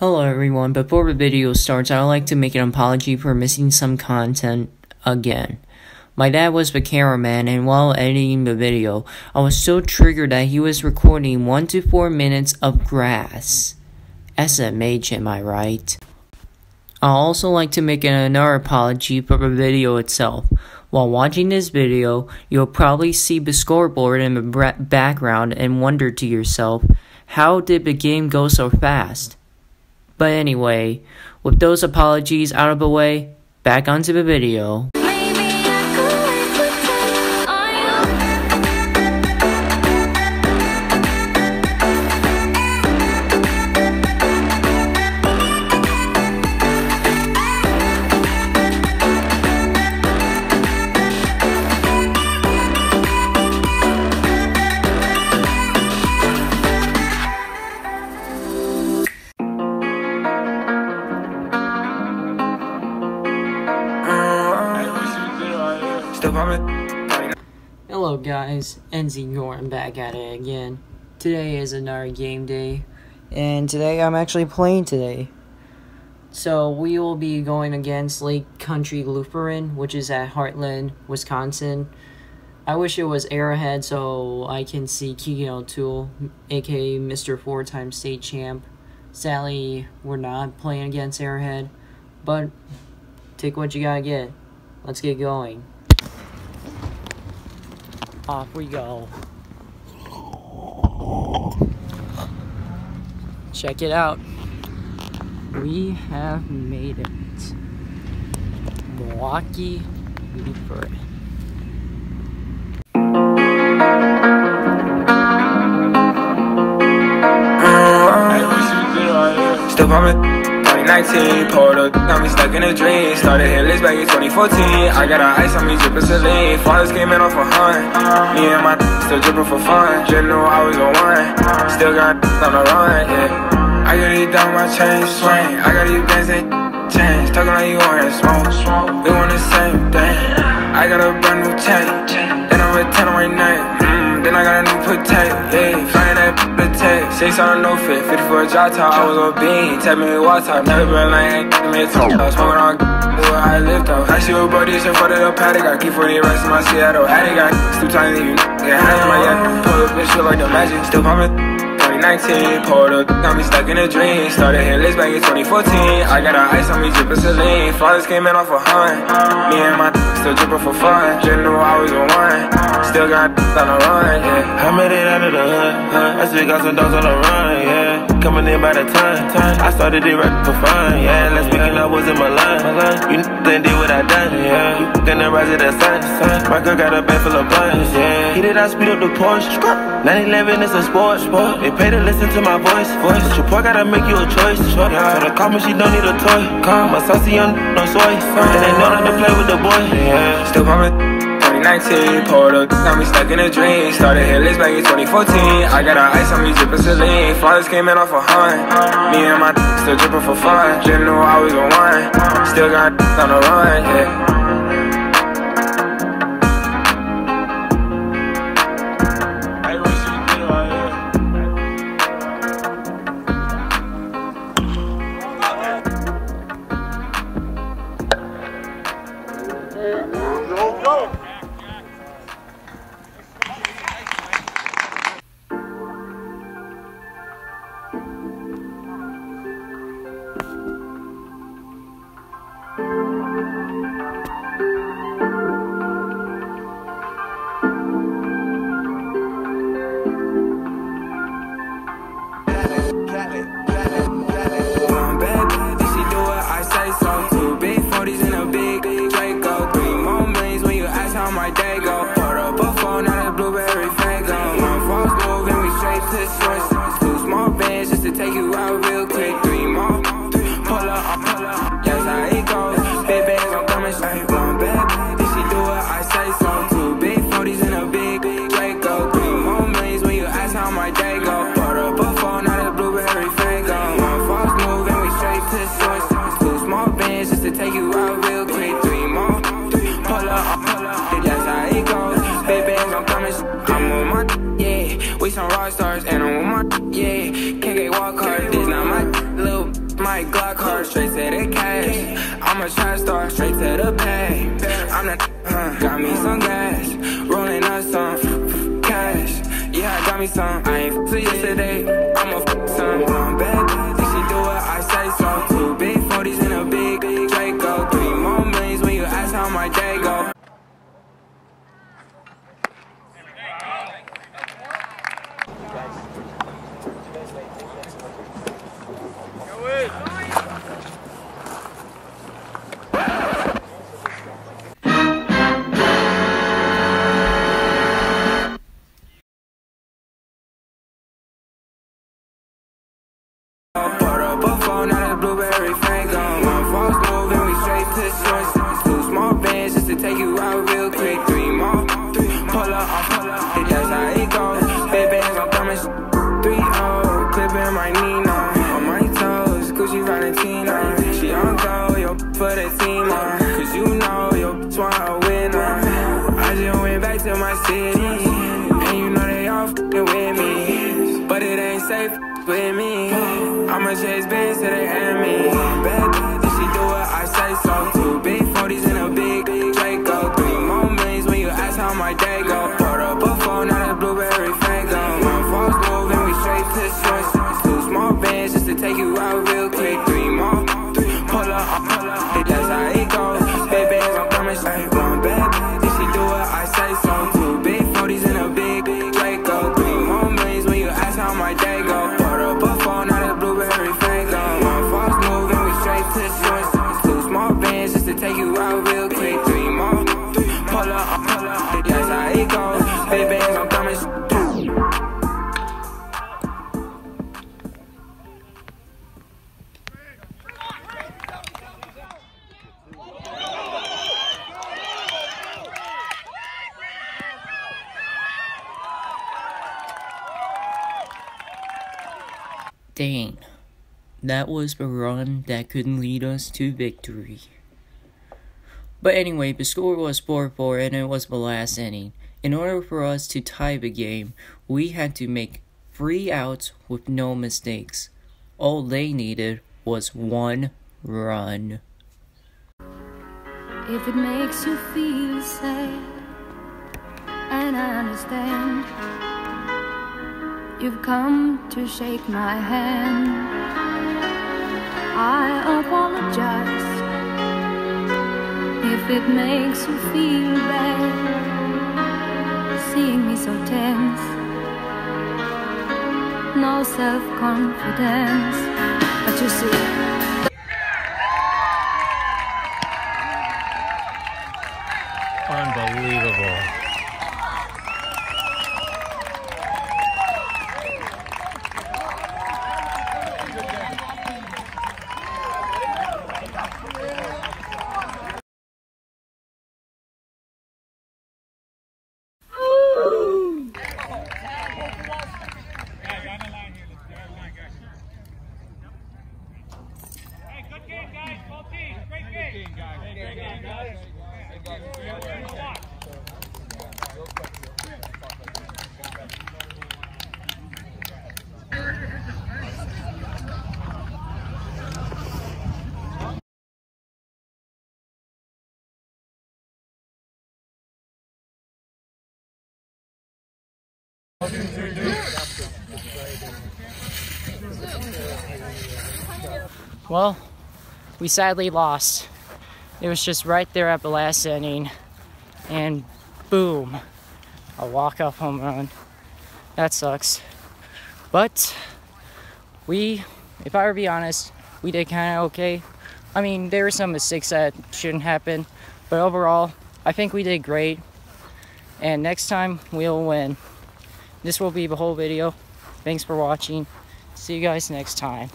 Hello everyone, before the video starts, I would like to make an apology for missing some content again. My dad was the cameraman, and while editing the video, I was so triggered that he was recording 1 to 4 minutes of grass. SMH, am I right? I also like to make another apology for the video itself. While watching this video, you'll probably see the scoreboard in the background and wonder to yourself, how did the game go so fast? But anyway, with those apologies out of the way, back onto the video. Hello guys, NZ Gorham back at it again. Today is another game day, and today I'm actually playing today. So we will be going against Lake Country Lutheran, which is at Heartland, Wisconsin. I wish it was Arrowhead so I can see Keegan O'Toole, aka Mr. 4-time state champ. Sadly, we're not playing against Arrowhead, but take what you gotta get. Let's get going. Off we go. Check it out. We have made it. Milwaukee River. Still bumming. 19, pulled up, got me stuck in a dream. Started headless back in 2014. I got a ice on me, drippin' saline. Fathers came in off a hunt. Me and my still drippin' for fun. Just knew I was a one. Still got on the run, yeah. I got these down my chain swing. I got these bands and change. Talking like you want that smoke. We want the same thing. I got a brand new chain. Then I'm a 10 right now. Then I got a new protect, yeah, flying that protect. 6 on no fit, 50 for a job top. I was on bean, tap me water. Never been like me talk. I was smoking on where I lived off. I shoot a buddy, shit for the paddock. I keep 40 rest in my Seattle attic. I still trying to leave you get high in my yak. Pull up and shit like the magic. Still pumping 2019, pulled up, got me stuck in a dream. Started headless back in 2014. I got a ice on me, drippin' saline. Fathers came in off a hunt. Me and my still drippin' for fun. Just knew I was a one. Still got on the run, yeah. I made it out of the hood, I still got some dogs on the run, yeah. Coming in by the time. I started it right for fun, yeah. Last weekend I was in Milan. You didn't do what I done, yeah. You didn't rise to the sun. My girl got a bag full of buns, yeah. He did not speed up the Porsche. 911 is a sport. They pay to listen to my voice. Your boy gotta make you a choice. Yeah. So the call me, she don't need a toy. My saucy on no soy. And they know not to play with the boy, yeah. Still pumping. 19, pulled up, got me stuck in a dream. Started headless back in 2014. I got a ice on me, drippin' saline. Flowers came in off a hunt. Me and my still drippin' for fun. Just knew I was a one. Still got on the run, yeah. Some rock stars and I'm with my, yeah. Can't get walk hard. This not my little my Glock hard, straight to the cash. I'm a trash star, straight to the pay. I'm the got me some gas, rolling up some cash. Yeah, I got me some. I ain't f***ed yesterday. I'm a f***ed son. I'm bad, bitch. She do what I say so. 2 big 40s and a big, big Draco. 3 more millions when you ask how my day go. Put up a phone out of blueberry fango. One false move and we straight to the shorts. 2 small bands just to take you out real quick. 3 more, pull up, I pull up. That's how it goes. Big bands on diamonds, 3-0, clipping my Nino. On my toes, Gucci Valentina. She on go, yo, for the team, cause you know yo, want a winner. I just went back to my city, and you know they all f***ing with me, but it ain't safe with me. I'ma chase bands till they end me. Bad bitch, she do what I say so. 2 big 40s and a big, big Draco. 3 more millions when you ask how my day go. Put up a phone out of blueberry fango. One false move and we straight to the shorts. 2 small bands just to take you out real quick. 3 more, pull up, pull up. That's how it goes. Big bands, I'm coming straight. One bad bitch, she do what I say so. 2 big 40s and a big, big Draco. 3 more millions when you ask how my day go. Take you out real quick. 3 more, pull up, pull up. That's how it goes. Hey, baby, I'm coming. Dang, that was a run that could lead us to victory. But anyway, the score was 4-4 and it was the last inning. In order for us to tie the game, we had to make 3 outs with no mistakes. All they needed was 1 run. If it makes you feel sad, and I understand, you've come to shake my hand. I apologize. If it makes you feel bad, seeing me so tense, no self-confidence, but you see. Well, we sadly lost. It was just right there at the last inning, and boom, a walk-off home run. That sucks. But we, if I were to be honest, we did kind of okay. I mean, there were some mistakes that shouldn't happen, but overall, I think we did great. And next time, we'll win. This will be the whole video. Thanks for watching. See you guys next time.